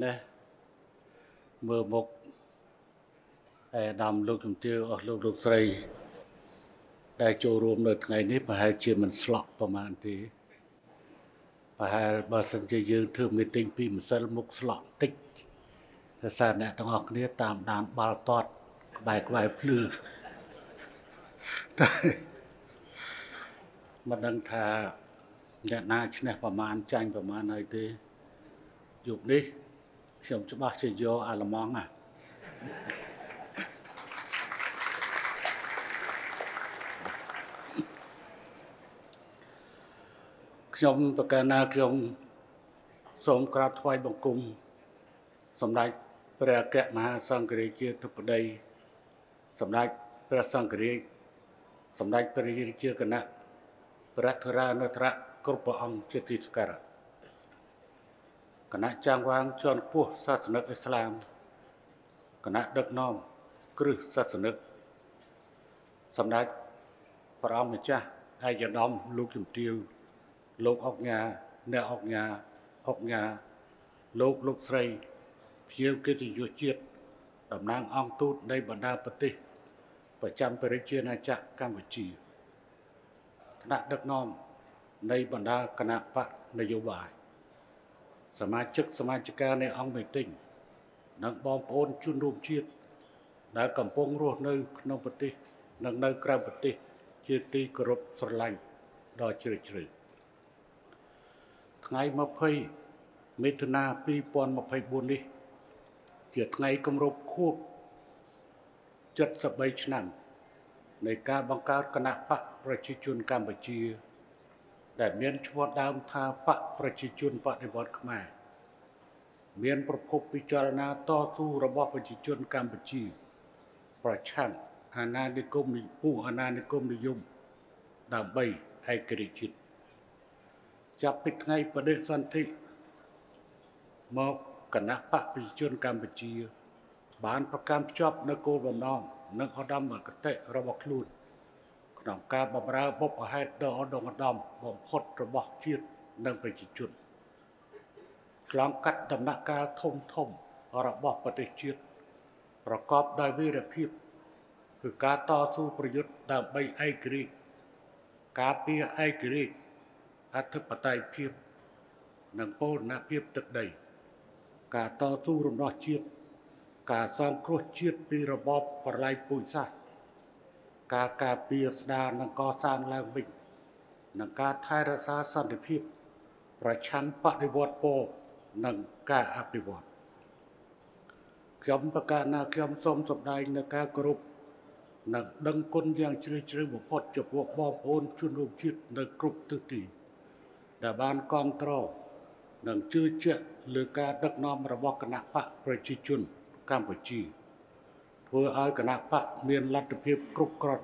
này mưa một đầm lục tiêu ở lục dây đại châu rùm được ngày nếp mà hai chia mình slop vào màn thì và hai bà sân chơi dương thường mình tinh pin một sợi mục slop tích sao này trong học này tạm đàn ba toát bài bài plư mà đang thà nhà na trên này vào màn tranh vào màn này thì dục đi xem cho bác chơi vô à là món à trong bậc na trong sông cát hoài bồng cung sầm đạiព្រះកមហាសង្ឃរាជាធិបតីសម្ដេចព្រះសង្ឃរាជសម្ដេចព្រះរាជាគណៈព្រះធរានុត្រៈគ្រប់ព្រះអង្គជាទីសក្ការៈគណៈចាងវាងជាន់ខ្ពស់សាសនិកឥស្លាមគណៈដឹកនាំគ្រឹះសាសនិកសម្ដេចព្រះអង្គម្ចាស់ឯកឧត្តមលោកជំទាវលោកអង្គញាអ្នកអង្គញាលោកស្រីเกี่ยวกับยุทธจิตดำนางองตูดในบรรดาประเทศประจำประเทศนาจักรกัมพูชีคณะดักน้อมในบรรดาคณะปะนโยบายสมาชิกสมาชิกาในองค์มิติงนักบอมปอนชุนรวมจิตนักกำปองรัวในขนมประเทศนักในกลางประเทศเจตีกรบสลายดอยเฉยเฉยไงมาเพยเมธนาปีปอนมาเพยบุญนี้เกี่ยวกับไงกำรบควบจัดสบายนั่นในการบังคับคณะปะประชาชนกัมพูชีแต่เมียนชวนดามทาปะประชาชนปฏิบัติขึ้นมาเมียนประพบพิจารณาต่อสู้ระบอบประชาชนกัมพูชีประชันอาณานิคมนิปูอาณานิคมนิยมดามใบไอเกริจิตจับปิดไงประเด็นสันติมอกคณะปะประชาชนกัมพูชีบานประการชอบนักโกลบน้องนักอดมเหมือนกระเตะระบบคลุนขนมกาบำราบอบให้ดอดงอดมบอมพดระบบชีดนักประชาชนคลองกัดดำนักกาทมทมระบบปฏิชีดประกอบด้วยวิริยะคือการต่อสู้ประยุทธ์ตามใบไอกรีกกาเปียไอกรีกอัธปไตยเพียบนังโปนาเพียบตึกใดการต่อสู้รบรอดชีดการสร้างครัวชีดปีระบอบปลายปุยซะการกาเปียสดานังก่อสร้างแรงวิ่งนังการไทยรักษาสันติภาพประชันปฏิวัติโปนังการอภิวัติขยมประการนาขยมสมสมได้นังการกรุบนังดังคนอย่างเฉยเฉยบุพพจบวกบอมโอนชุนรวมชีดนังกรุบตุตีดาบานกองตรอนังชื่อเชื่อหรือการดักน้อมระบบคณะปะประชาชนกัมพูชีเพื่อเอาคณะปะเมียนรัฐเพียบกรุบกรอน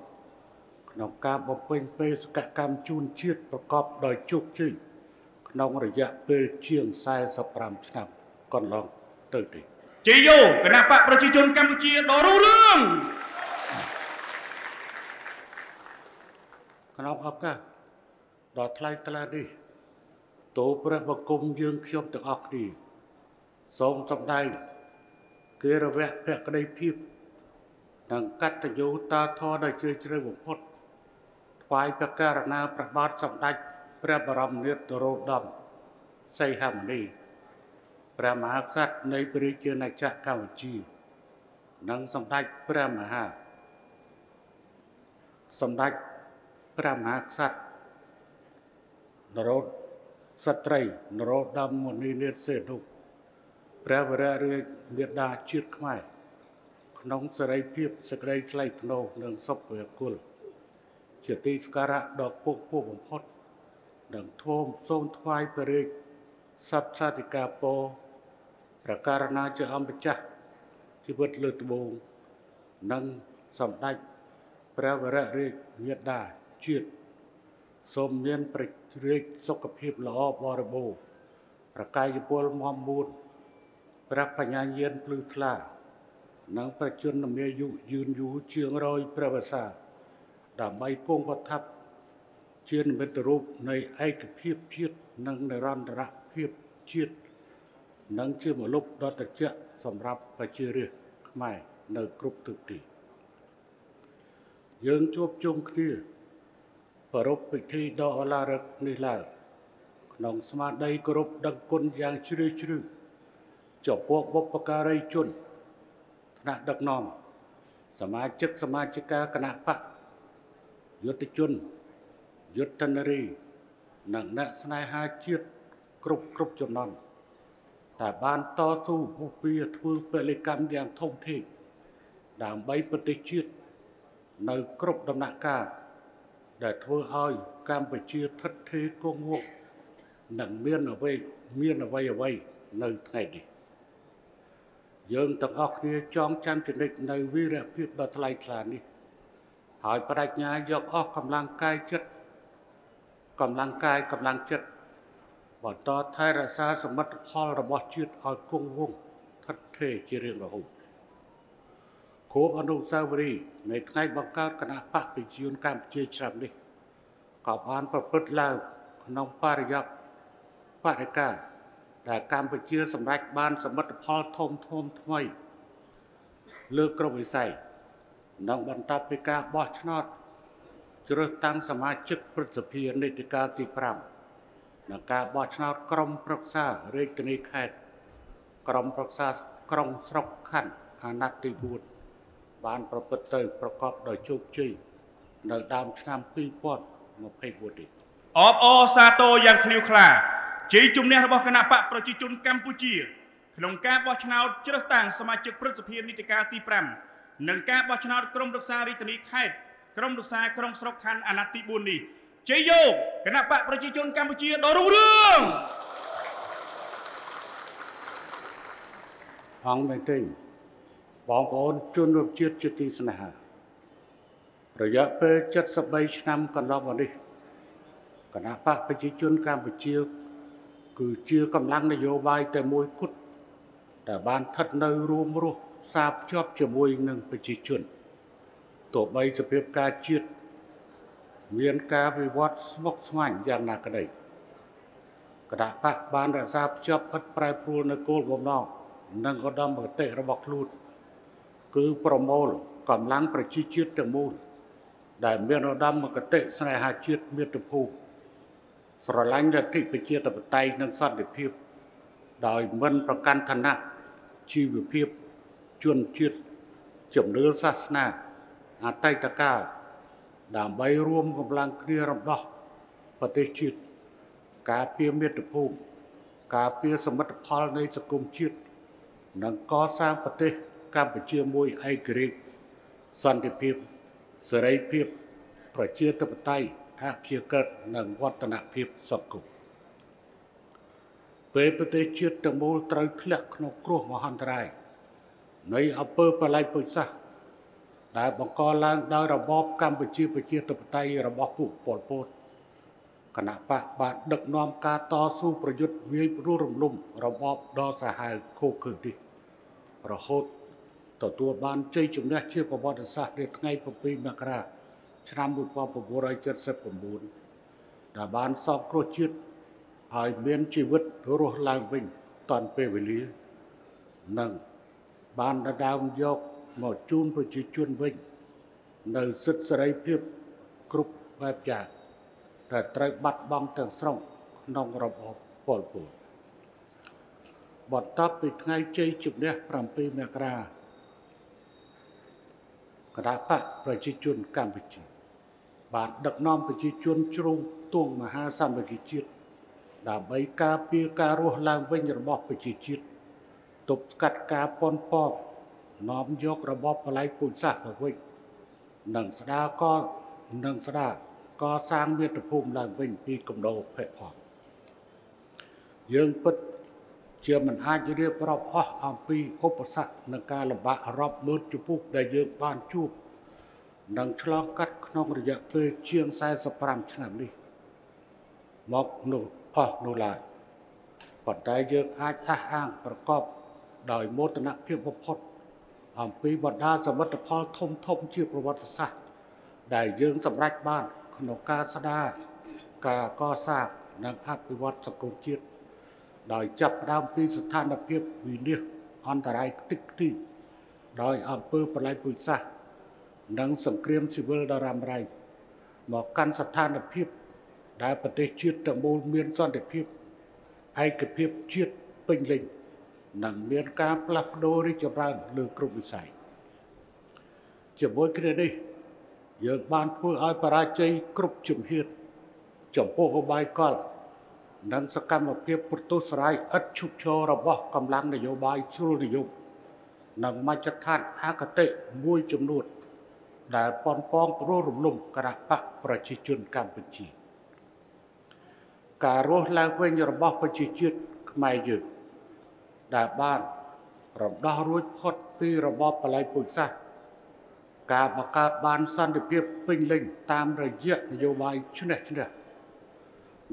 ขนมกาบอมเป็นเปสกกรรมจูนชีดประกอบโดยจุกชื่อขนมระยะเปเชียงสายสปรามชนะก่อนลองเติร์ดจีโยคณะปะประชาชนกัมพูชีดอรู้เรื่องขนมออกก็ดอทไลตลาดีตัวประบกรมยื่นเขียนตะออกดีสมสมได้เกลือแวะแพะกระไดพิบนังกัตโยตาทอได้เจริญเจริญบุพพดฝ่ายประการนาประบาทสมได้พระบรมเนตรโรดมไซหัมนีพระมหากษัตริย์ในปริเจนาจักรกัมพูชีนังสมได้พระมหาสมได้พระมหากษัตริย์นรดสตรีนรดำมณีเนตรเสดุพระวรเรือเนตรดาชีดขมายขนมสไลเพียบสไลไลทโนเนืองศพเวกุลเฉียตีสการะดอกพวกพวกผมพดดังท่วมส้มทวายเปริกสับซาติกาโปประการนาเจออัมปจักที่เบิดเลือดบงนังสำได้พระวรเรือเนตรดาชีดสมเนียนปริเรกสกภิบหล่อบอระโบประกายยปลมอมบูนพระปัญญาเย็นปลื้มทลานังประจุนเมียยุยืนอยู่เชียงรอยพระบาสาดาบใบโก้งประทับเชียนเมตรูปในไอกภิบเชียดนังในรันระเพียบเชียด nâng chưa một lúc đó thực chất sầm rập và chưa được mày nơi group thực tế dương chụp chung kia và rốt vị thi đó là rất nên là nông smart đây group đăng quân giang chư chư chọc quốc bốc bạc cà rây chun nạt đặc nòngสมาชิกคณะพระยุติจุนยุทธนรีหนังแนสนายหาเชียดกรุบจำนวนแต่บ้านต่อสู้ผู้พิจารณาเป็นกรรมอย่างท่องเที่ยวด่างใบปฏิชีดในกรุบดำนักการได้ทั่วอ้อยการไปเชียดทัดเทโกงโง่หนังเมียนเอาไว้ในไงดีdương tập học kia trong chăn chuyển định nơi vi rẻ phiệt đợt lại thản đi hỏi bà đạch nhà dọc học cầm lăng cai chất bọn to thay ra xa sầm mất khó là bỏ chuyện hỏi cung vùng thật thể chỉ riêng là hùng khố bà nông xa vừa đi mấy ngày bằng cao cả nạ bạc bình dương cam chia chạm đi có bán bà bớt lao nông bà rì dọc bà rì cảแต่การไปเชื่อสำนักบ้านสมบัติพอทมทำไมเลือกกระบวยใส่นางบรรดาปิกาบอชนอตจะเริ่มตั้งสมาชิกปรึกษาเพียรในติการตีพรำนางกาบอชนอตกรมปรึกษาเรื่องกิจการกรมปรึกษากรมสรคันอาณาติบุตรบ้านประพฤติประกอบโดยโชคชัยในดามชนามปีปอนมาให้บุตรออโอซาโตยังคลิวคลาจีจุนเนี่ยระบบคณะปะประชาชนกัมพูชีขนมแก้บอชนาวเจริญต่างสมาชิกพฤษภีนิติกาตีแปรมหนึ่งแก้บอชนาวกรมรักษาริตนิคายกรมรักษากรมสรคันอนาติบุนีเจโยคณะปะประชาชนกัมพูชีดอรุ่งเรืองอังเมติงบองกอนจุนรวมเชื้อจิติสนาระยะเปิดจัดสบายนำกันรอบวันนี้คณะปะประชาชนกัมพูชีคือเชื่อกำลังนโยบายแต่มวยคุดแต่บ้านทัดในรวมรู้ทราบชอบจะมวยหนึ่งไปจีจุนตัวใบสเปียกาจีดเมียนกาไปวัดสมกสมันอย่างหนักกระไดกระดาปะบ้านทราบชอบอัดปลายพลูนโกลบอมนองนั่งก็ดำเหมือนเตะระบอกลูดคือโปรโมลกำลังไปจีจุนแต่มูลได้เมียนก็ดำเหมือนกระเตะสนายหาจีดเมียนตะพูสระลังจะที่ไปเชี่ยตะปไตนั่งซ่อนเด็ดเพียบโดยมันประกันธนะชีวิตเพียบชวนเชี่ยจมเนื้อศาสนาอาไตตะกาด่ามใบรวมกำลังเคลียร์รอบๆปฏิชีตกาเปียเมตภูมิกาเปียสมบัติพลในสกุลเชี่ยนั่งก่อสร้างปฏิการไปเชี่ยมวยไอกรีซ่อนเด็ดเพียบสระเพียบประเชี่ยตะปไตอาเพียเกิดหนังวัฒนภิบสกุลเปปเตชิตตะมูลตรัยเคล็ดขนมครัวมหันตรายในอำเภอปลายปุษะได้บังกอลางได้ระบอบกัมพูชีประชาธิปไตยระบอบผู้ปลดปลดขณะปะบาดดักนอมการต่อสู้ประยุทธ์วิรุฬลุ่มระบอบดอสหายโคกึดิประโคตต่อตัวบ้านใจจุนเนี่ยเชื่อประวัติศาสตร์เด็กไงปปีมกราชนามบุตรปอปบุไรเจ็ดเสพบุญดาบานสอกโครชิดหายเมียนชีวิตโรคลางวิ่งตอนเปรวิลีนั่งบานดาดาวยกหมอจูนไปจีจวนวิ่งในศึกษาเพียบกรุบแบบจ่าแต่ไตรบัดบังแต่งส่งนองระบบปอดปวดบอดทับปิดไงใจจุดเนี่ยพรำปีเมกราคณะปะประชาชนกัมพูชีบาดดักน้อมประชาชนชรุงตวงมหาสามกิจจิตดาบใบกาเปียการุลางเวงระบอบประชาชนตบกัดกาปนปอกน้อมยกระบอบปลายปุ่นซาเวงหนังสดาก็สร้างเวียดภูมิลางเวงปีกมโดแผ่ผ่อนยังปิดเชื่อมันอาจจะเรียบรอบอ้ออัมพีอุปสรรคในการลำบากรอบมืดจุพุกได้เยอะบ้านจูบดังฉลองกัดขนมระยะเปรี้ยเชียงสายสปรามฉน้ำนี่มอกนูลายผ่อนใจเยอะอาจอ้างประกอบโดยโมตนะเพียบพดอัมพีบรรดาสมบัติพอทมชื่อประวัติศาสตร์ได้เยอะสำรักบ้านขนมกาสดากาก็สร้างดังอัพวิวัฒน์สกุลจิต Đời chập đam pi sát than đập kiếp vì điều an tài tích thi đời âm pơ palai bụi sa nâng sủng kiêm siêu đà ram rai một căn sát than đập kiếp đại bậc tây chiết tầng bồ miên son đập kiếp ai đập kiếp chiết bình lình nâng miên cá plap đô đi chập ran lừa krum bụi sai chập bối kia đi giờ ban phu ai palai chay krum chủng hiền chủng po ô bài conนังสกัดมาเพียบปุตตุสไรอัดชุบโชระบกำลังนโยบายสุริยุนังมาจัดท่านอากเตะมวยจำนวนได้ปอนปองโรรุมลุมกระปะประชิจุนการปจีการรู้แรงเว้นระบกประชิจุนไม่ยืนได้บ้านรำดารู้พอดปีระบกปลายปุยซะการประกาศบ้านสันเดียบปิงลิงตามระยะนโยบายชนะชนะ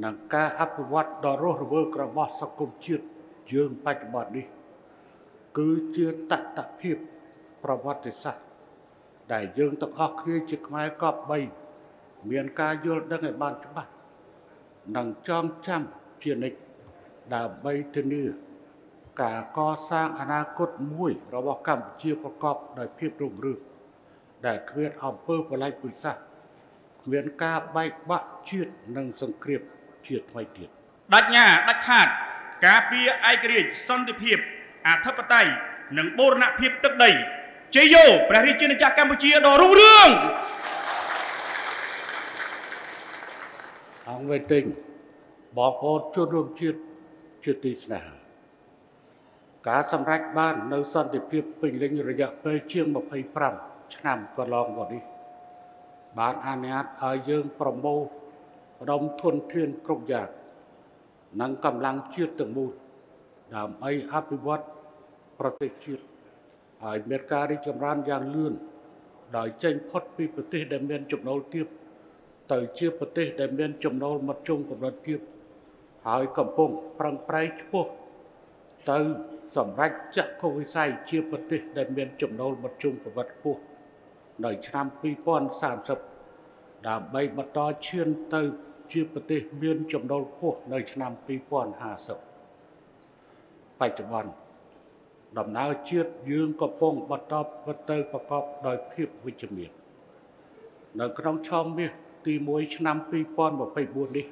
นังกาอัปวัตดอโรหเวอร์กระบอกสกุลชีดยืงปัจจุบันนี้คือเชื่อตัดตัดพิบประวัติศาสตร์ได้ยืงตะออกที่จิกไม้กอบใบเมียนกาโยนดังไอ้บ้านจุบันนังจองจำเพียนิกดาใบเทนีกาก่อสร้างอนาคตมวยระบอกกรรมเชี่ยวประกอบได้พิบรุ่งเรืองได้เคลื่อนออมเปอร์ปลายปุยซะเมียนกาใบบะชีดนังสังเกตดัชนาดัชขาดกาเปียไอกรีสันติเพียบอาทัพไตหนังโบราณเพียบตึกใดเจโยประเทศจีนจากกัมพูชีดอรุ่งเรืองทางเวทิงบอกโอชวนรวมชีดชีติสนาการสำรักบ้านในสันติเพียบเป็นเล็งระยะไปเชียงแบบไพพรำชนำก็ลองก่อนดิบ้านอาเนียอาเยิงปรมโบดมทุนเทียนกรบยากนังกำลังเชื่อตึงมูลดามไออภิวัตประเทศชีดไอเมริกาได้จำรานอย่างลื่นได้เจนพอดปีประเทศเดเมียนจมโนลเทียบแต่เชื่อประเทศเดเมียนจมโนลมัดจงกับรัฐเทียบหายกำปงปรังไพรชั่วแต่สำรักจะโควิไซเชื่อประเทศเดเมียนจมโนลมัดจงกับรัฐพวกในชามปีป้อน30ดามใบบัตรเชื่อเตยเชื่อประเทศเมียนจมโนลพวกในชนามปีปอน50ปัจจุบันดำน้ำเชื่อยืงกระพงบัตรประเทศประกอบโดยเพียบวิจมีในกระน้องชอมเมียตีมวยชนามปีปอนบอกไปบุญดิ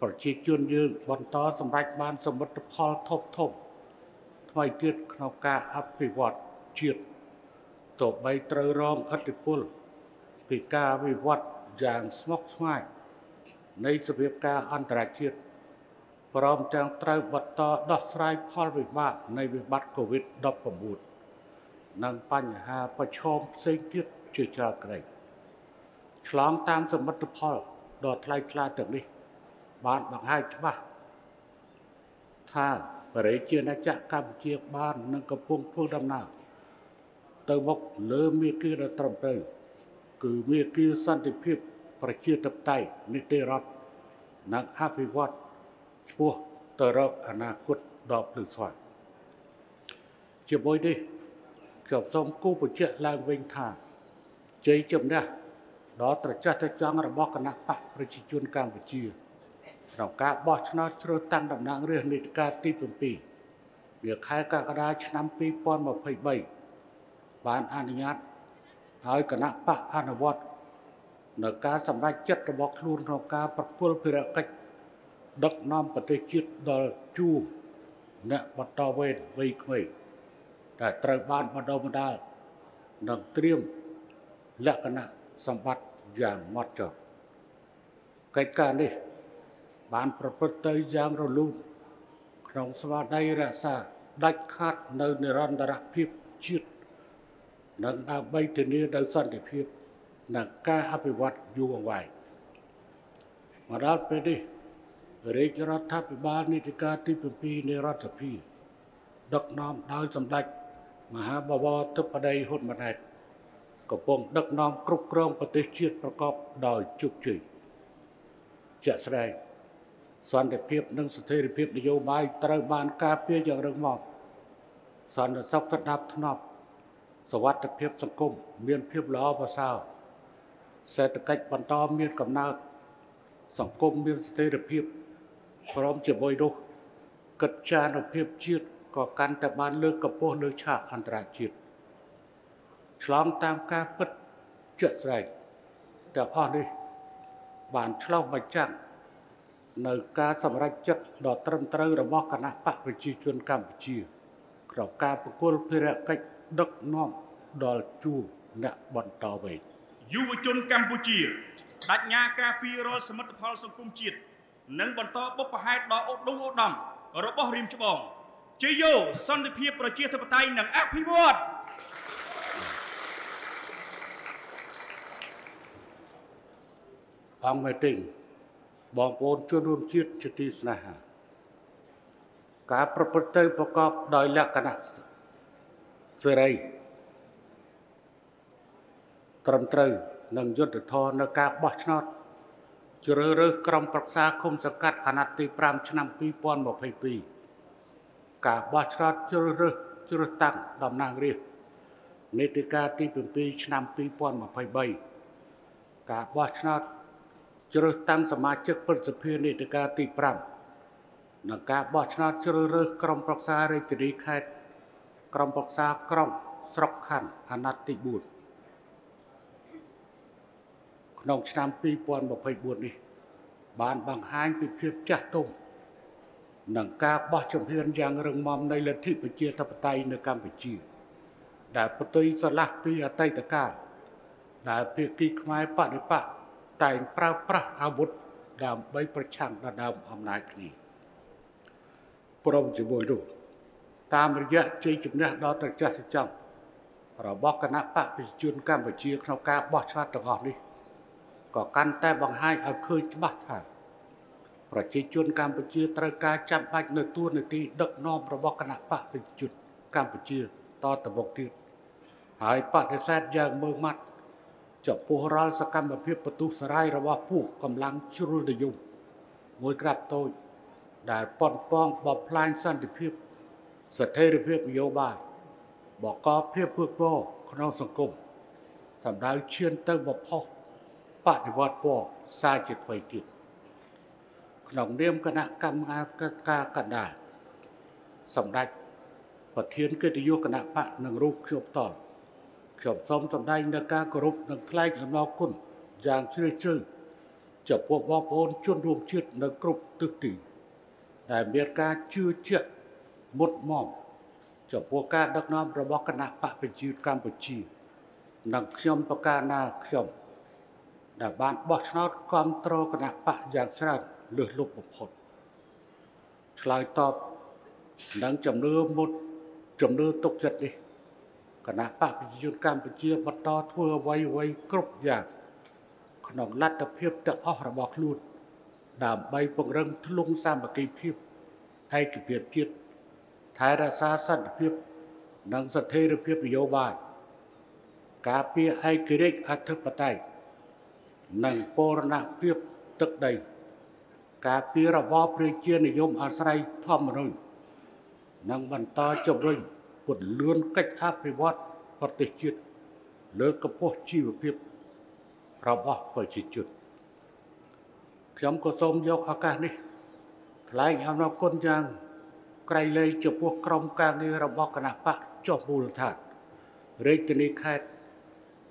ประชีจวนยืงบัตรสำหรับบ้านสมบัติพอทบทบทอยเกิดขนกาอภิวัตเชื่อตบใบเตยรองอัติพุลปีกาวิวัฒน์อย่างสมกสมัยในสภากาอันตรายเกิดพร้อมแจงไตรบัตรต่อดอสไรพอลวิวัฒน์ในวิบัติโควิดดอกประมูลนางปัญหาประชมเซ็งเกิดเชื่อใจใครฉลองตามสมบัติพอลดอทไลคลาตึกนี้บ้านบางไฮจุบ้าถ้าบริเจียนจะกำเจียบ้านนางกระพงพวกดำนาเติมกเลือมีกี่ระตรมเตยคือเมื่อกี้สันติภาพประเทศตับไตนิติรัฐนักอภิวัตชั่วตะรักอนาคตดอกหรือสว่างเจ็บบ่อยดิเก็บสมกู้ประเทศลางเวงท่าใจจมเนี่ยดอกตระจัดตะจังระบอกคณะปะประชิจุนการประเทศเราการบอชนาชรตังดำนางเรื่องนิติการตีปุ่มปีเดี๋ยวใครก็กระดาชนำปีปอนมาเผยใบบ้านอนุญาตหายคณะปะอนุวัตในการสำนักจัดระบอกลูนของการประกวดพิระกัดดักน้ำปฏิจิตดอลจูเนปตเวทวิควีแต่ตรบ้านบดอมดาหนังเตรียมและคณะสมบัติอย่างมัดจดใกล้กันนี้บ้านประพฤติอย่างระลุ่มของสวัสดิราษาได้ขาดในนิรันดรภิจิตนังอาใบเทนีดังสันติเพียบนังกาอภิวัตอยู่วงไวมาดับไปดิเรียกรัฐบาลนิติการที่เป็นปีในรัฐสภีดักน้อมดาวสำลักมหาบวรทุปไดหุ่นมาแดดกบงดักน้อมกรุบกรองปฏิเสธประกอบโดยจุกจิจะแสดงสันติเพียบนังสถิริเพียบนโยบายตรบานกาเปียอย่างเริงมองสันติสัพพดับถนอมสวัสดิเพียบสังคมเมียนเพียบล้อภาษาเศรษฐกิจบรรทมเมียนกำนัดสังคมเมียนสเตอร์เพียบพร้อมจะบอยดู กิดจารเพียบจีดก่อการแต่บ้านเลือกกับพวกเลือกชาอันตรายจีดฉลองตามการเปิดเจริญใจแต่อ่อนดิบ้านเช่าไม่จ้างในการสำหรับจัดดอกเติมเติมระบบคณะปะวิจิชนกัมพูชีกล่าวการประกวดเพลงกัดดักน้องดอลจูเนบอนตอเวยุวชนกัมพูชีดัชญาการพิโรสมัติพลสกุลจิตนังบอนตอบุปผาดอกอดงอดดำระบบริมฉบับเจโยสันติเพียประเจียธปไตยหนังอภิวัตพังไม่ติงบองโอนช่วยร่วมชีวิตชติสนาการประพฤติประกอบโดยลักษณะเสรีตรมตรึงนังยศทอนกาบชนอดเจริญกรมปรักษาคมสังกัดอนาติปรามชนำปีปอนบอกให้ปีกาบชนอดเจริญตั้งดำนางเรียเนติกาที่เป็นปีชนำปีปอนบอกให้ใบกาบชนอดเจริญตั้งสมาชิกเปิดสภาเนติกาตีปรามนักกาบชนอดเจริญกรมปรักษาเรติริคายกรมปรักษากรมสรคันอนาติบุตรน้องชามปีปอนบอกให้บุญนี่บ้านบางหายไปเพียบจัดตรงหนังกาบชมเพียนอย่างเริงมอมในลัทธิปเจียธปไตยในกัมพูชีได้ปฏิสลักปีอัตยตะกาได้เพียกีขมายปะในปะแต่งปราบประอาวุธดามใบประชังระดามอำนาจนี้พระองค์จะบวยดูตามระยะใจจุดนี้เราตั้งใจศึกษาเราบอกกันนะปะไปจุนกัมพูชีเขากาบชาติตะกอนนี่ก็การแต่บางไฮเอาคืนบัตรหาประชาชนกัมพูชีตระการจำเป็นในตัวในที่ดักน้อมระบบคณะปะเป็นจุดกัมพูชีต่อตะบกที่หายปะในแซดยังเมืองมัดจับผู้ร้ายสกัมแบบเพียบประตูสลายระว่าผู้กำลังชุรุดยุ่งมวยกราบโต้ได้ป้อนป้องบอบลายสั้นเพียบสเตอร์เพียบโยบายบอกก็เพียบเพื่อพ่อขนองสังคมสำหรับเชื่อเติมแบบพ่อปฏิวัติพ่อซาจิตไว้ติดขนมเนียมคณะกรรมการกันได้สำได้ประเทียนเกิดยุคคณะพระหนึ่งรูปเขียบต่อเขียบซ้อมสำได้นักการกรุบนักไล่กันนอกุนอย่างเชื่อจับพวกบอบโอนชวนรวมเชือดนักกรุบตึกตีแต่เมียการชื่อเชื่อมดมอมจับพวกการดักน้ำระบอบคณะพระเป็นชีวิตการเป็นชีนักเขียมประการนาเขียมแต่บ้านบอชนอตความโตขนาดปะอย่างฉลาดเลือดลุกบุกผลสลายตอบนังจำเนื้อหมดจำเนื้อตกจัดดิขนาดปะเป็นยุนการเป็นเชี่ยบัตรต่อทั่วไว้ครบอย่างขนมลัดตะเพียบตะอ้อระบอกลูดดามใบปงเริงทะลุงซ้ำบกีเพียบให้กิเพียบจิตท้ายราซาสันเพียบนังสเทระเพียบโยบายกาเปียให้กิริกอัธปไตยนังโปรนาเพียบตึกใดกาปีระบอบเรียเชียนยมอาศัยทอมรุ่งนังบรรดาจบรุ่งปวดเลื่อนกัจอาภิวัตปฏิจิตเลิกกระโปงชีวเพียบระบอบปฏิจิตจำกสมยกอาการนี้หลายอำนาจคนยังไกลเลยจะพวกกรมการในระบอบคณะปะจบบูรธาตุเรตินิคาย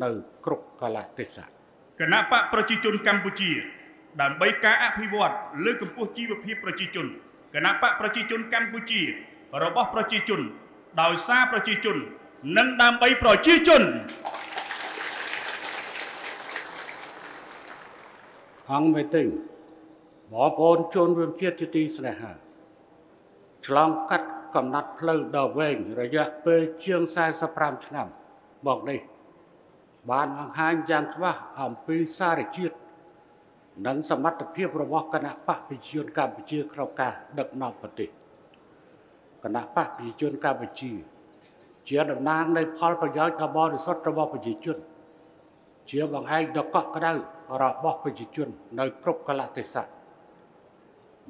ในกรุกลาติสคณะปะประชาชนกัมพูชีด่านใบกาอภิวัตเลือกกัมพูชีประเภทประชาชนคณะปะประชาชนกัมพูชีระบบประชาชนดาวซาประชาชนนันดามใบประชาชนอังเวติงบอปอนชนเวียนเชียติตีสเนหาฉลองกัดกำนัดเพลิงดาวเวงระยะเปเชียงสายสปรามชนำบอกได้บ้านหางยังว่าอ่ำปีซาริจิตนังสมัติเพียบระบบคณะปะพิจารณาการพิจารณาคราวกาดักนอปฏิค ณะปากปีจุนกาบจีเชื่อดนางในพอลประยอยตบอริสตระบอปีจุนเชื่อบางไอ้ดอกก็กระดูกระบอบปีจุนในครบกลาเทศ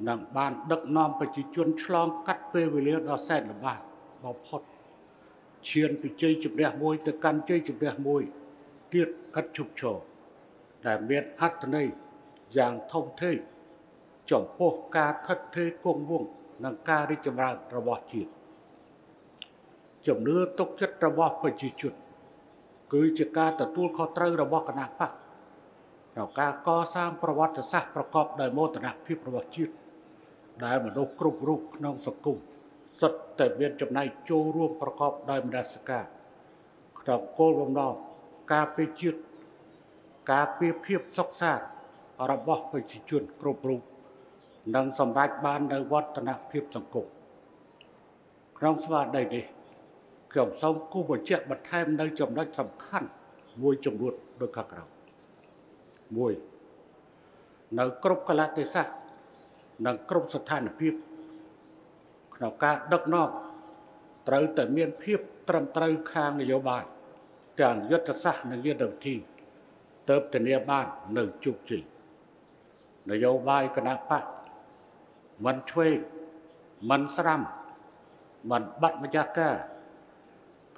นังบานดักนอมปีจุนฉลองกัดเปวิเลดอเซนละบ้าบอพดเชื่อปีเจจุดเดียมวยตะกันเจจุดเดียมวยเตี้ยกัดฉุบโฉแต่เมียนอัตในอย่างท่องเที่ยวจอมพวกกาทัดเทกงวงนังกาได้จำรางระบอบจีนจำเนื้อตกจัดระบอบไปจีจุดคือจะกาตัดตัวข้อตรึงระบอบคณะพระเรากาก่อสร้างประวัติศาสตร์ประกอบโดยโมตนาพิประวัติจีนได้มาดูกรุบรุกนองสกุลสัตว์แต่เวียนจำนายโจร่วมประกอบโดยมนัสกาเราโกลวงนองกาไปจีนกาเปรียบเทียบซอกซาระบอบไปจีจุดกรุบรุกนังสำหรับบานในวัฒนภิบสังคมครองสวัสดิ์ได้ดีเกี่ยวสองกู้บนเชือกบัดแทมในจำนวนสำคัญมวยจำนวนโดยข้าเรามวยนังกรุบกลาเทศะนังกรุบสถานภิบข่าวการดักนอกตรึงแต่เมียนภิบตรำตรึงคางนโยบายจากยุทธศาสตร์ในเรื่องเดิมที่เติบแต่เนียบ้านหนึ่งจุกจีนโยบายคณะปะมันช่วยมันสร้างมันบัดมายากา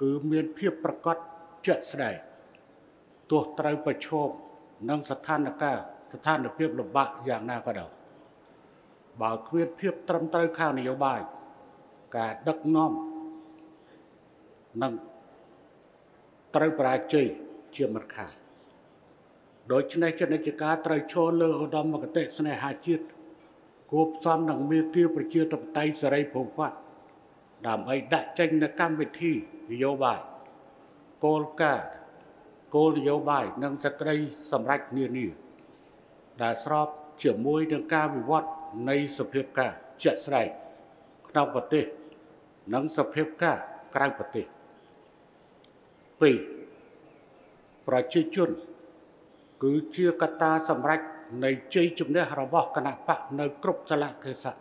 คือเมียนเพียบประกอบจัดแสดงตัวไตรประชมนังสถานกาสถานเพียบลำบากอย่างน่ากระดกบ่าวเมียนเพียบตรำไตรข้าวนโยบายกาดักน้อมนังไตรประเจยเชื่อมันขาดโดยในชนจิกาไตรโชเลอดอมมกเตสเนหาจิตกบซ้อมหนังเมื่อเกี่ยวประเชื่อตบไตสไรผมว่าดามไอ้ดัจังนักการเวทีนโยบายโกลกาโกลนโยบายนังสกไรสำรักเนี่ยดาสรอบเฉียบมวยนังการวิวัฒน์ในสเพียบกาเจ็ดไรนอกประเทศนังสเพียบกากลางประเทศปีประชาชนคือเชื่อกตาสำรักในใจจุ่มเนื้อหาบอกคณะปะในกรุบสละเทศะ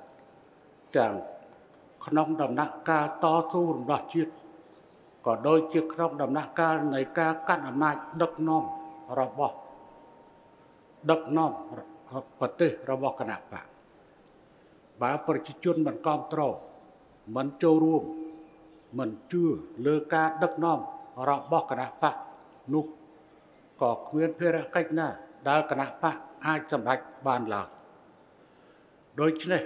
จากขนมดำนักกาต่อสู้รุมดาจิตก็โดยเชื่อขนมดำนักกาในกาการอำนาจดักน้อมระบอบดักน้อมปฏิระบอบคณะปะบาปประชิดจุนมันกอมตรอมันโจร่วมมันชื่อเลือกาดักน้อมระบอบคณะปะนุกก็เคลื่อนเพระกัจนาดาคณะปะอาจสำหรับบานหลักโดยเฉพาะ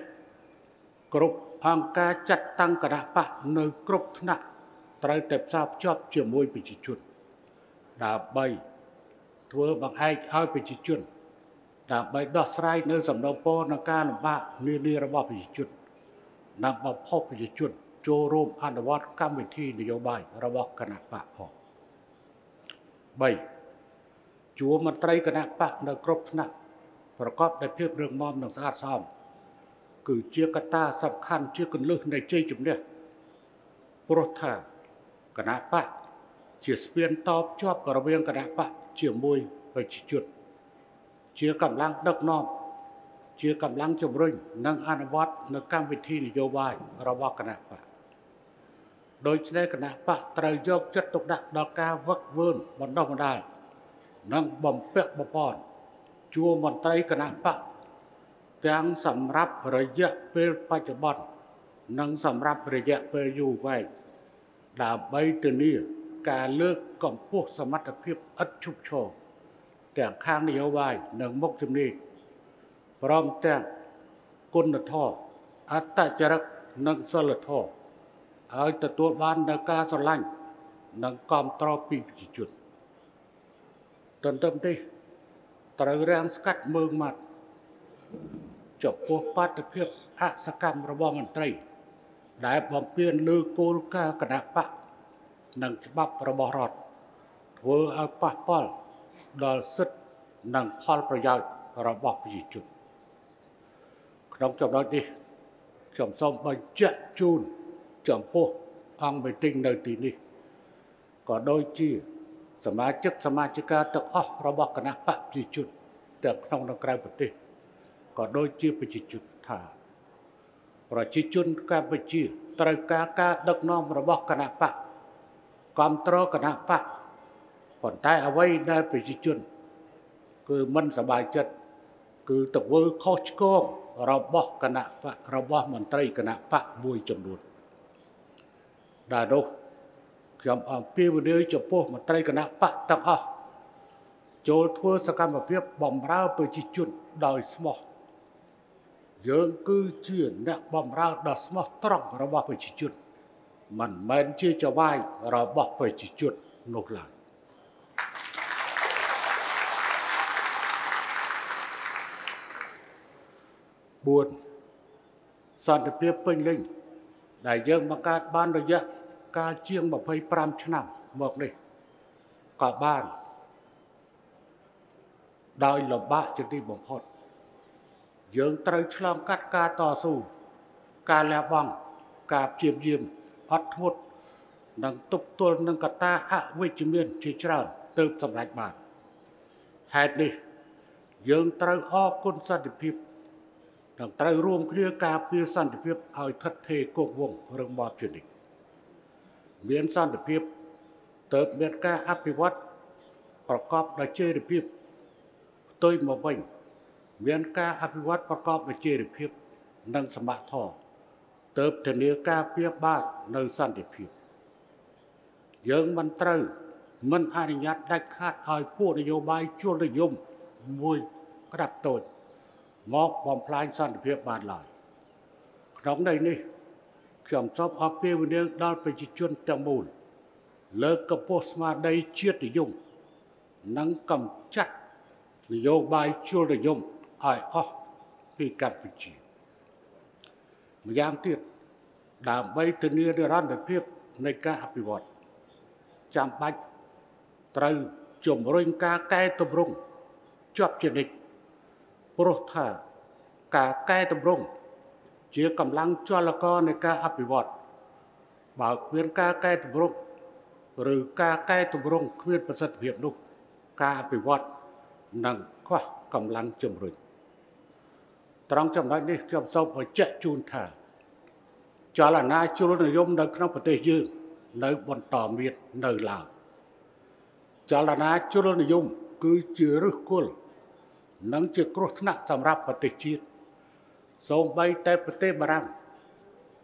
กรุ๊ปอังกาจัดตั้งคณะปะในกรุ๊ปธนาไตรเต็มทราบชอบเชื่อมวยปิจิจุนดาใบทัวบางไอ้เอาปิจิจุนดาใบดอสไรเนื้อสำนองโปนังการลำบากนี่ระบอบปิจิจุนนำมาพ่อปิจิจุนโจรมอนุวัตกรรมวิธีนโยบายระบอบคณะปะพอใบจัวมันไตรคณะปะในกรุ๊ปธนาประกอบในเพียบเรื่องมอมหนังสะอาดซ้อมคือเชื่อกตาสำคัญเชื่อกันเลือกในใจจุ่มเนี่ยโปรธาคณะปะเชื่อสเปียนตอบชอบกระเบียงคณะปะเชื่อมวยไปจุดเชื่อกำลังดักน้อมเชื่อกำลังจมรุ่งนังอนุวัตในการวิธีนโยบายระบอบคณะปะโดยในคณะปะไตรยกจัดตกดักดอกกาวักเวิร์นบนดอกมันได้นังบ่มเปะบ่ปอนจัวมันไตรคณะปะจังสำรับระยะเปรปัจจุบันนังสำรับระยะเปรอยู่ไว้ดาบใบตัวนี้การเลิกก่อมพวกสมรรถเพียบอัดชุบโชกแต่ข้างนโยบายนังมกจำนี้พร้อมแต่งกุนท่ออัตจรักนังสลท่อเอาแต่ตัวบ้านนังกาสลังนังกอมตรอปีจุดตอนเติมดิตระเรียงสกัดเมืองมัดจบพวกปัตตเพียบอาสกรรมระบอบมันไตรได้บำเพ็ญลือโกลกากระดาปะนังฉบับระบอบรอดเวอเอาปะปอลดอลซึดนังพอลประโยชน์ระบอบปีจุดขนมจำนวนดิจำส้มบัญเจจูนจำพวกอังเบติงในตีนี้ก็โดยจีสมาชิกสมาชิกาตกออกระบอบคณะปะปีจุดแต่ขนมนักไกรปฏิก็โดยเชื่อปจิจุดถาประจิจุนการปจิ ត្រូវការការដឹកនាំរបស់គណបកគ្រប់គ្រងគណបកប៉ុន្តែអ្វីដែលប្រជាជនគឺមិនសប្បាយចិត្តគឺទៅធ្វើខុសឆ្គងរបស់គណបករបស់មន្ត្រីគណបកមួយចំនួនដែលនោះខ្ញុំអំពាវនាវចំពោះមន្ត្រីគណបកទាំងអស់ចូលធ្វើសកម្មភាពបំរើប្រជាជនដោយស្មោះយើងគឺជាអ្នកបំរើដ៏ស្មោះត្រង់របស់ប្រជាជនមិនមែនជាចវាយរបស់ប្រជាជននោះឡើយ4សន្តិភាពពេញលេញដែលយើងបង្កើតបានរយៈកាលជាង25ឆ្នាំមកនេះក៏បានដោយលំបាកជាទីបំផុតយើងត្រូវឆ្លងកាត់ការតស៊ូការលះបង់ការព្យាយាមអត់ធ្មត់និងទប់ទល់នឹងកត្តាអវិជ្ជមានជាច្រើនទើបសម្រេចបានហេតុនេះយើងត្រូវអរគុណសន្តិភាពនិងត្រូវរួមគ្នាការពារសន្តិភាពឲ្យឋិតថេរគង់វង្សរឹងមាំជានិច្ចមានសន្តិភាពទើបមានការអភិវឌ្ឍប្រកបដោយចីរភាពផ្ទុយមកវិញមានការអភិវឌ្ឍប្រកបដោយចីរភាពនិងសមត្ថភាពទើបធានាការពារបាននៅសន្តិភាពយើងមិនត្រូវមិនអនុញ្ញាតដាច់ខាតឲ្យពួកនយោបាយជួលនិយមមួយក្តាប់តូចមកបំផ្លាញសន្តិភាពបានឡើយក្នុងន័យនេះខ្ញុំសូមអរគុណដល់ប្រជាជនទាំងមូលលើកកម្ពស់ស្មារតីជាតិនិយមនិងកម្ចាត់នយោបាយជួលនិយមឲ្យអស់ពីកម្ពុជាម្យ៉ាងទៀតដើម្បីធានានិរន្តរភាពនៃការអភិវឌ្ឍចាំបាច់ត្រូវជំរុញការកែតម្រង់ជាប់ជានិច្ចព្រោះថាការកែតម្រង់ជាកម្លាំងចលករនៃការអភិវឌ្ឍបើគ្មានការកែតម្រង់ឬការកែតម្រង់គ្មានប្រសិទ្ធភាពនោះការអភិវឌ្ឍនឹងខ្វះកម្លាំងជំរុញត្រង់ចំណុចនេះខ្ញុំសូមបញ្ជាក់ជូនថាចលនាជ្រុលនិយមនៅក្នុងប្រទេសយើងនៅបន្តមាននៅឡើយចលនាជ្រុលនិយមគឺជាឫសគល់និងជាគ្រោះថ្នាក់សម្រាប់ប្រទេសជាតិសូម្បីតែប្រទេសបារាំង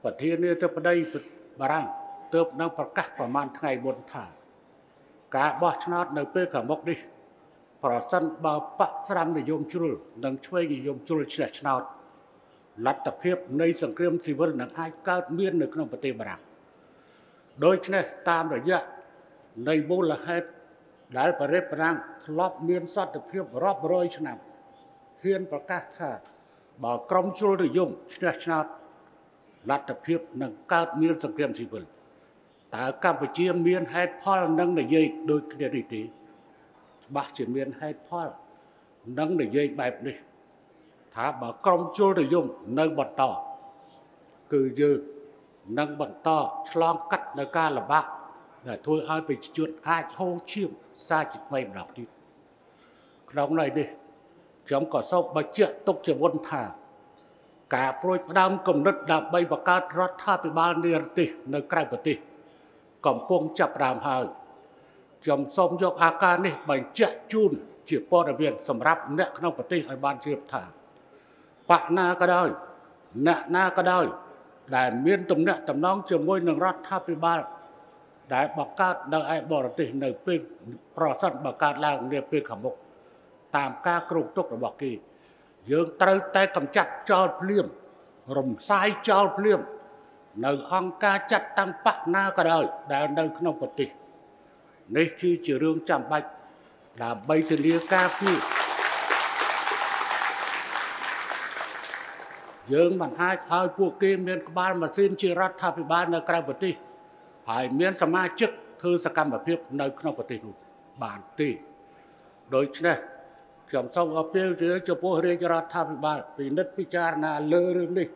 ប្រធានាធិបតីបារាំងទើបនឹងប្រកាសប្រមាណថ្ងៃមុនថាការបោះឆ្នោតនៅពេលខាងមុខនេះប្រសិនបើបកស្រាំនិយមជ្រុលនិងឆ្វេងនិយមជ្រុលឆ្នះឆ្នោតលទ្ធភាពនៃសង្គ្រាមស៊ីវិលនឹងអាចកើតមាននៅក្នុងប្រទេសបារាំងដូច្នេះតាមរយៈនៃមូលហេតុដែលប្រទេសបារាំងធ្លាប់មានសន្តិភាពរាប់រយឆ្នាំហ៊ានប្រកាសថាបើក្រុមជ្រុលនិយមឆ្នះឆ្នោតលទ្ធភាពនឹងកើតមានសង្គ្រាមស៊ីវិលតើកម្ពុជាមានហេតុផលនឹងនិយាយដូចគ្នានេះទេច្បាស់ជាមានហេតុផលនឹងនិយាយបែបនេះថាបើក្រុមជ្រុលនិយមនៅបន្តគឺយើងនឹងបន្តឆ្លងកាត់នៅការលំបាកដែលធ្វើឲ្យប្រជាជនអាចហូរឈាមសារជាថ្មីម្ដងទៀតក្នុងន័យនេះខ្ញុំក៏សូមបញ្ជាក់ទុកជាមុនថាការប្រួយផ្ដើមគំនិតដើម្បីបង្កើតរដ្ឋាភិបាលនិរទេសនៅក្រៅប្រទេសកំពុងចាប់ផ្ដើមហើយខ្ញុំសូមយកអាការនេះបញ្ជាក់ជូនជាព័ត៌មានសម្រាប់អ្នកក្នុងប្រទេសឲ្យបានជ្រាបថាបកណាក៏ដោយអ្នកណាក៏ដោយដែលមានទំនាក់ទំនងជាមួយនឹងរដ្ឋាភិបាលដែលបង្កើតនៅឯបរទេសនៅពេលប្រសិនបើកើតឡើងនាពេលខាងមុខតាមការគ្រប់គ្រងរបស់គេយើងត្រូវតែកម្ចាត់ចោលភ្លាមរំសាយចោលភ្លាមនៅអង្គការចាត់តាំងបកណាក៏ដោយដែលនៅក្នុងប្រទេសនេះគឺជារឿងចាំបាច់ដើម្បីធានាការពារយើងមិនអាចឲ្យពួកគេមានក្បាលម៉ាស៊ីនជារដ្ឋាភិបាលនៅក្រៅប្រទេសហើយមានសមាជិកធ្វើសកម្មភាពនៅក្នុងប្រទេសនោះបានទេដូច្នេះខ្ញុំសូមអព្ពាវនាវចំពោះរាជរដ្ឋាភិបាលពិនិត្យពិចារណាលើរឿងនេះ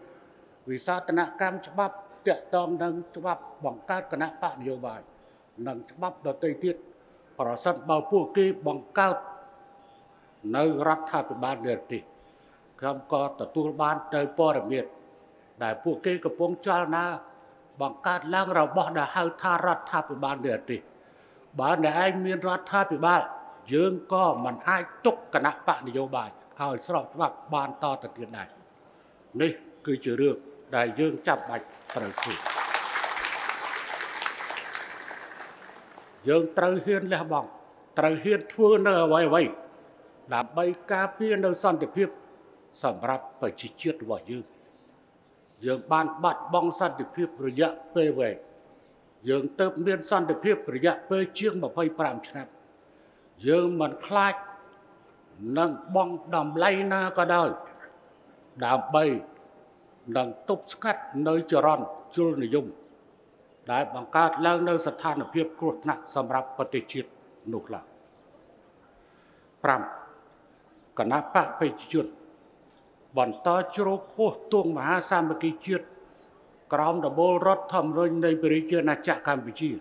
វិសាស្ត្រនកម្មច្បាប់ទាក់ទងនឹងច្បាប់បង្កើតគណៈបកនយោបាយនិងច្បាប់ដទៃទៀតប្រសិនបើពួកគេបង្កើតនៅរដ្ឋាភិបាលនិរទេសខ្ញុំក៏ទទួលបានទៅព័ត៌មានដែលពួកគេកំពុងចលនា bằng các làng rào bỏ đã hai tha rát tha bị ban địa trì ban để anh miên rát tha bị ban dương co mình ai túc cả nạp bạn nhiều bài hỏi sọt và ban to tận tiền này đây cứ chữ được đại dương chạm bạch trời trì dương trời hiên là bằng trời hiên thưa nở vầy vầy là bay ca pia nở son để phiếp sầm rạp phải chỉ chiết vào dương dương ban bạt bong san được phiếp rồi dạ về về dương tớp miên san được phiếp rồi dạ về chiếc mà phơi pram chạp dương mình khai nâng bong đầm lay na cả đời đàm bay nâng túc cắt nơi chờ ròn chưa nội dung đại bằng cát lang nơi sát than được phiếp cột nặng sầm rạp phải chỉ chiết nục là pram cả nắp bạc phải chiết bọn ta chốt khô tuồng mà sang một cái chuyện, còn đó bố rót thầm rồi này bây giờ là chả làm gì,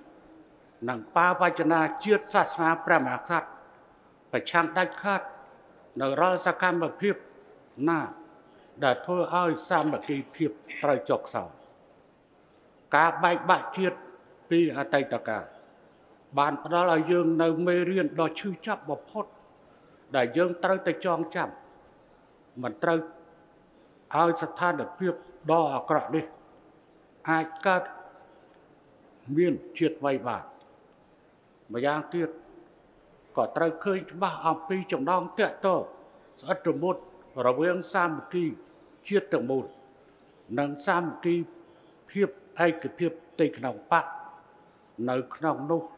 nàng pa vay cho na chuyện sát na prem ác sát, phải chăng đắt khát, nàng ra sa cam mà phiệp, na, để thôi ai sang một cái phiệp trời chọc sầu, cá bay bạc chuyện, pi ở tay ta cả, bạn đó là dương nàng mê riêng đó chưa chấp bộc phốt, để dương tới tay chọn chậm, mình tới ai sát than được phiệp đo cả đi ai cắt miên triệt vay bạc mà giang tuyệt có tới khơi ba hàm pi trồng đong tẹt to rất trầm bột rồi vương sam kỳ triệt tượng bột nâng sam kỳ phiệp ai kỳ phiệp tây nòng bạc nợ nòng nô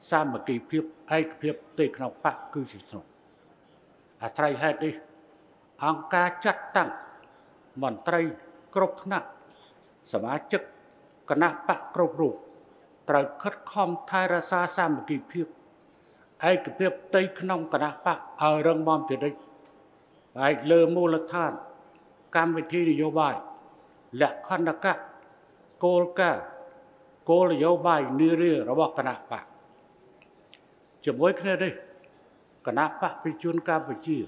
sam kỳ phiệp ai kỳ phiệp tây nòng bạc cứ chỉ số à trai hai điองค์การจัดตั้งมนตรีกรบนักสมาชิกคณะปะกรบรูปตรคัดคอมไทยราชาสามกีเพียบไอ้กีเพียบตีขนมคณะปะเอาเรื่องบอมเสด็จไอ้เลือมูลธานการวิธีนโยบายและคณะกะโกลกะโกลโยบายนิเรศระบบคณะปะจะมวยแค่ไหนคณะปะพิจารณาการวิธี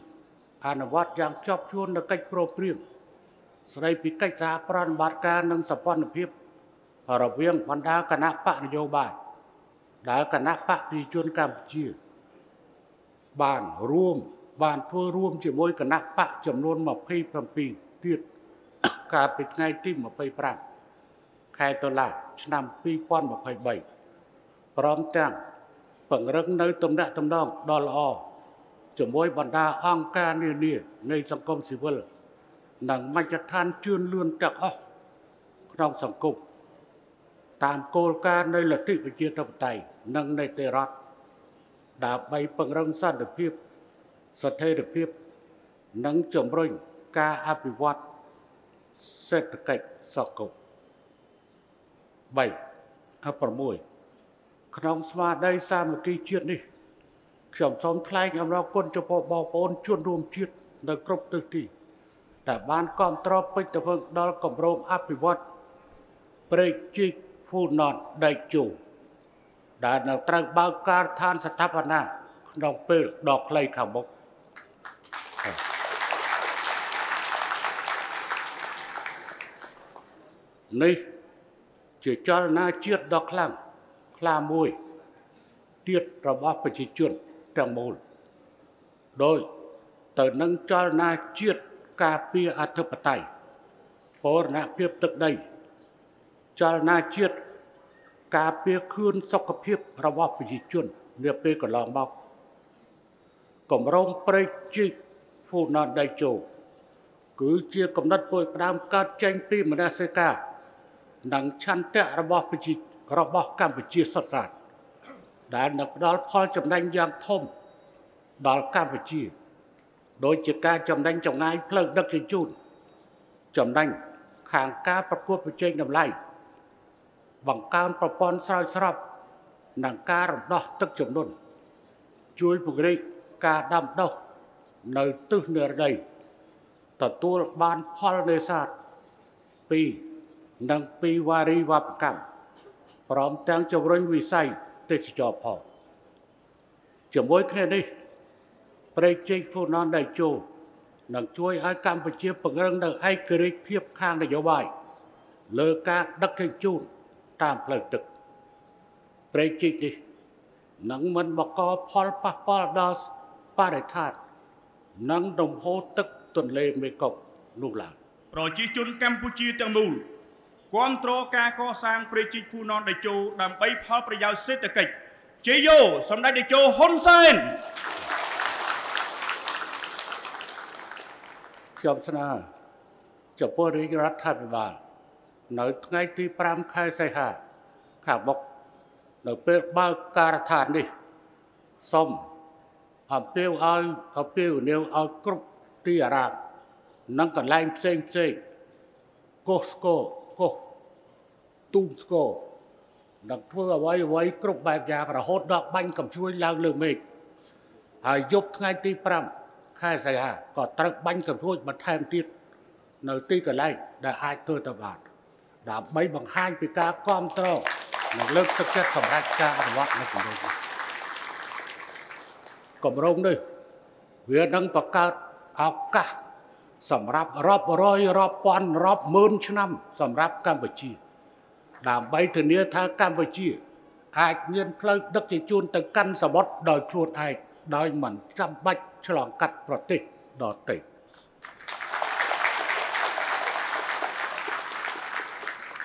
อาณาวัตรยังชอบชวนในการโปรเปรียมสไลปิดใกล้จาปราณบาดการนังสปอนพิบระเวียงบรรดาคณะปะนโยบายได้คณะปะปีชวนกัมพูชีบ้านร่วมบ้านทั่วร่วมจะมวยคณะปะจำนวนมาเพียบพันปีเตียดการปิดไงที่มาเพียบปรางใครตัวละนำปีป้อนมาเพียบใบพร้อมจังเปิดเรื่องในตำแหน่งตำแหน่งดอลอจะมวยบรรดาองค์การเนี่ยในสังคมสิวิลหนังมันจะทานเชื่อเลื่อนจากอ๋อน้องสังคมตามโกลการในหลักที่ประเทศไทยนั่งในเตรัสดาบใบปังรังสันเดพิบสเทเดพิบนั่งจมรุ่งกาอภิวัตเศรษฐกิจสังคมใบอัปมวยน้องสมาได้สามกีเชื่อนี่สมสมคล้ายกับเราคนเฉพาะบอปนชวนรวมชีดในครบตึกที่แต่บ้านกอมตรอปิตะเพิงดอลกบโรงอภิวัตเปรจิกผู้นอนได้จูได้นำตรังบางการทานสถาปนาขนมเปลือกดอกไคลขาวบกนี่จะเจรนาชีดดอกลังคลามวยเตียดระบอบประชาชนtrong môn đôi từ nâng cho na chiết cà phê atupatay phố na phép tật đây cho na chiết cà phê khương sọc cà phê rau bắp vị chuồn nếp phê còn lòng bọc cẩm rong prei chi phun non đầy trù cứ chia cẩm đất bồi đam cát chanh pi mà na sê ca nắng chăn tẹt rau bắp vị rau bắp cam vị chia sọt sạtได้นักดอลพอจำแนงยังทมดอลกัมพูชีโดยจิตการจำแนงจำง่ายเพลิงดักจิจุนจำแนงขางกาประกวดประเจงนำไล่บังการประปอนสลายสลับหนังการดอกตึกจำนวนช่วยบุกริกาดำดอกในตื้นเหนือใดแต่ตัวบานพอลเนศาสปีนังปีวารีวับกัมพร้อมแตงจำเริญวิสัยเตชจอพอจะมวยแค่นี้ประเจงฟูนอนได้โจหนังช่วยให้การประเชียบปังเรื่องหนังให้กริกเพียบข้างนโยบายเลิกการดักเข่งจูน ตามเพลิงตึกเปรจิติหนังมันบอกก็พอลปะพอลดอสปาริธาตหนังดมโฮตึกตุนเลเมกบนู่นหลังประชาชนกัมพูชีจังนู่นคอนโทรลการก่อสร้างเปรจิตฟูนอนได้โจดำไปพอประยาวเศรษฐกิจเจโยสำนักได้โจฮอนเซนจอมชนะจะพูดเรื่องรัฐบาลในไงตีปรามใครใส่หาขาบอกในเปิดบ้าการทานดิส้มหอมเปรี้ยวเอาหอมเปรี้ยวเนียวเอากรุบตีอารามนั่งกันไล่เซ็งโกสโกโกตุ้มสโกดักเพื่อไว้กรุบแบบยากระหดดอกบังกับช่วยลางเลือดเมฆหายยกไงตีปรามใครใส่หาก็ตรักบังกับช่วยมาแทนติดในตีกันไล่ได้อายเกิดตบาดดาบใบบางห้างปีกาก้อมโตในเลิกตะเกียบสำราญกาอนุวัตในกลุ่มนี้กลุ่มร่มด้วยเวียดังประกาศเอากะสำหรับรอบร้อยรอบพันรอบหมื่นชั่วน้ำสำหรับกัมพูชีดาบใบถึงเนื้อทางกัมพูชีหากเงินเพลิดดักจิจูนตะกันสมบัติโดยชวนไอ้โดยมันจำบัดฉลองกัดประติดอติ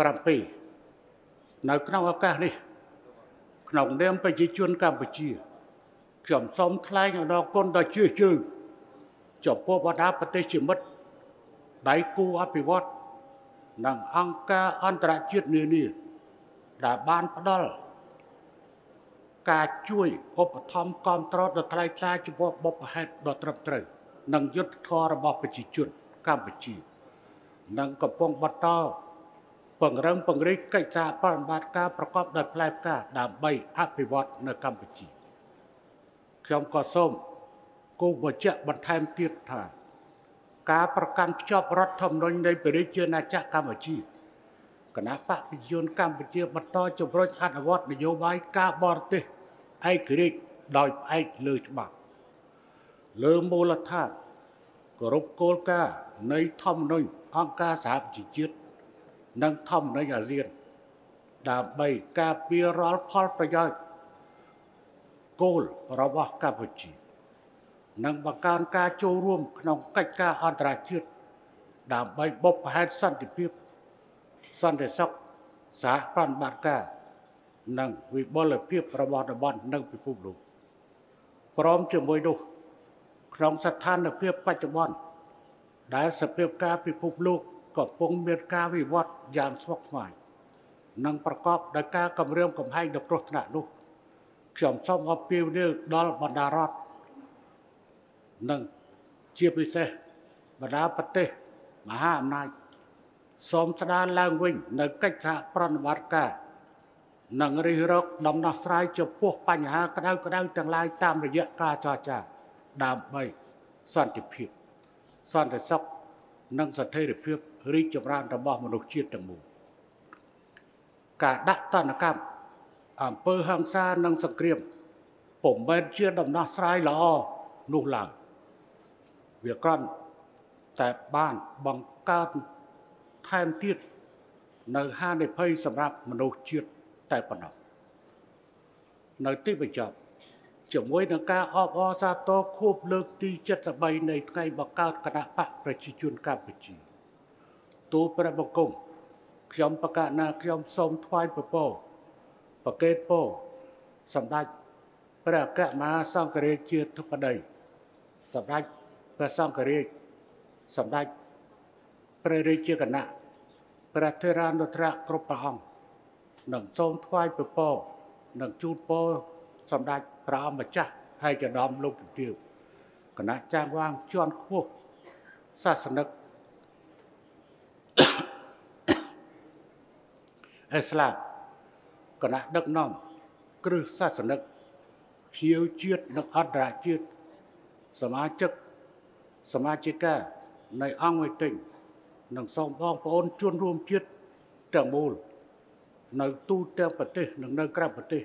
ประปีในขนมอากาศนี่ขนมเดิมไปจีจวนกัมพูชีจอมซ้อมคล้ายอย่างนอกก้นได้ชื่อจอมพวกวัดอาปฏิชิมัดไดกูอภิวัตนางอังกาอันตรจิตนี่ดาบานพดลการช่วยอบทอมกอมตรอดไทยชาจิบวบบแฮดดตรมตรนางยุทธทอระบอบไปจีจวนกัมพูชีนางกระปงบัตตอปังรังปังริกไก่จ่าปานบาดกาประกอบโดยแปลกาดามใบอภิวัตในกัมพูชีขยมกอส้มกูบวชบันเทิงเทียดถ่ายกาประกันชอบรัฐธรรมนูญในประเทศเจนาจักรกัมพูชีคณะปะพิจารณ์กัมพูชีบันต่อจบรถอภิวัตนโยบายกาบอร์ติไอกริกโดยไอเลือดบักเลือดมูลธาตุกรุบโกลกาในธรรมนูญอังกาสาบจิจิตนังท่อมในอาเซียนดาบใบกาเปียรัลพอลประยอยโกลระวะกัมพูชีนังประการกาโจร่วมขนมกัจกาอันตรายชิดดาบใบบอบแฮนสันติพิบสันติศักดิ์สาปานบาดกานังวิบลพิบระวะระบันนังพิภูมิลูกพร้อมจะมวยดูขนมสถานในพิบปัจจุบันได้สเปียกาพิภูมิลูกกับปงเมียนกาวิวัฒน์ยามสวกใหม่นังประกอบโดยกากำเรื่องกำให้ดกรถหนาดุเขียมซ่อมอภิวเนื้อดอลบรรดารอดนังเชียบวิเศษบรรดาปฏิมหาอำนาจสมสดาลางวิ่งในกัจจาปรนวัตกานังริรกดำนักสายจะพวกปัญหากระด้างต่างลายตามระยะกาจอจ่าดามใบซ่อนติดผิดซ่อนติดซอกนังสเทริเพียบริจบรานระบอบมนุษย์ชีตมูกาดักตานกรรมอำเภอหังซานังสเกรียมผมเบนเชื่อดำนาสายละอนูหลางเวียกรันแต่บ้านบังการแทนที่ในห้าในเพยสำหรับมนุษย์ชีตแต่ปนับในที่ประจับจะมวยนังกาออบอซาโตคูบเลิกตีเจ็ดสบายในไงบังการคณะปะประชิจุนกัมพูชีตัวประบกงขยมประกาศนาขยมสมทวายประโปประเกตโปสำหรับประกาศมาสร้างกระเจียทุกประเดี๋ยสำหรับประสร้างกระเจียสำหรับประเจียกันนะประเทรานุตระกรุปะองหนังสมทวายประโปหนังจูนโปสำหรับประอมบัจจะให้จะดอมลงถึงเดียวคณะจ้างว่างชวนพวกศาสนา เฮสลาก็น่าดักน้องกฤษศาสนึกเชี่ยวเชี่ยดนักอัตราเชี่ยดสมาชิกสมาชิกาในอังเวติงนังสองพ้องปอนชวนรวมเชี่ยดจังมูลในตู้เต็มประเทศนังในกลางประเทศ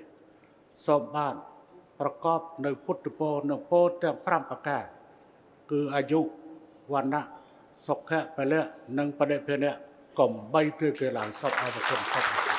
สองบ้านประกอบในพุทธโพนังโพเต็มพรำประกาศคืออายุวันนะสกแค่ไปแล้วนังประเด็นเพเนกล่อมใบเกลือหลังสอบเอาประชุม